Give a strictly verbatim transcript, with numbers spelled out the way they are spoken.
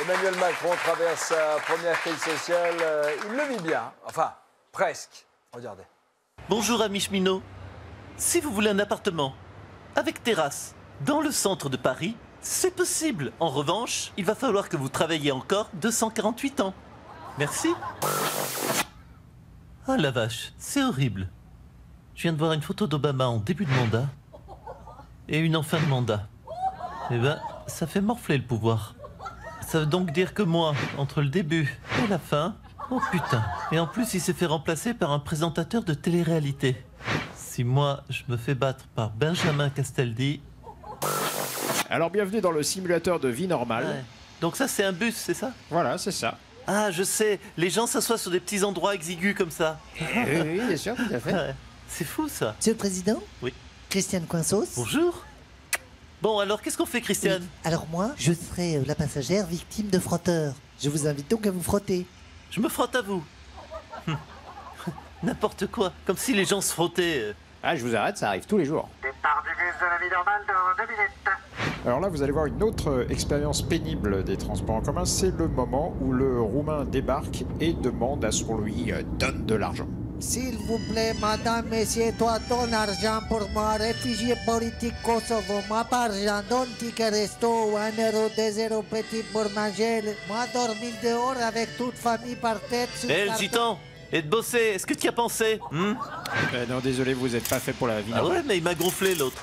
Emmanuel Macron traverse sa première crise sociale. Il le vit bien, enfin, presque. Regardez. Bonjour amis cheminots. Si vous voulez un appartement avec terrasse dans le centre de Paris, c'est possible. En revanche, il va falloir que vous travailliez encore deux cent quarante-huit ans. Merci. Ah la vache, c'est horrible. Je viens de voir une photo d'Obama en début de mandat et une en fin de mandat. Eh ben, ça fait morfler le pouvoir. Ça veut donc dire que moi, entre le début et la fin... Oh putain. Et en plus, il s'est fait remplacer par un présentateur de télé-réalité. Si moi, je me fais battre par Benjamin Castaldi... Alors, bienvenue dans le simulateur de vie normale. Ouais. Donc ça, c'est un bus, c'est ça? Voilà, c'est ça. Ah, je sais. Les gens s'assoient sur des petits endroits exigus comme ça. Oui, oui, bien sûr, tout à fait. Ouais. C'est fou, ça. Monsieur le Président? Oui. Christiane Coinsos. Bonjour. Bon, alors, qu'est-ce qu'on fait, Christiane? Oui. Alors moi, je serai la passagère victime de frotteurs. Je vous invite donc à vous frotter. Je me frotte à vous. N'importe quoi, comme si les gens se frottaient. Ah, je vous arrête, ça arrive tous les jours. Départ du bus de la vie normale dans deux minutes. Alors là, vous allez voir une autre expérience pénible des transports en commun. C'est le moment où le Roumain débarque et demande à ce qu'on lui donne de l'argent. S'il vous plaît, madame, messieurs, toi, donne argent pour moi, réfugié politique Kosovo, moi, pas argent, donne ticket resto, un euro, deux euros, petit pour manger, moi, dormir dehors avec toute famille par tête. Eh, hey, le gitan, et de bosser, est-ce que tu y as pensé, hein? euh, Non, désolé, vous n'êtes pas fait pour la vie. Ah ouais, mais il m'a gonflé, l'autre.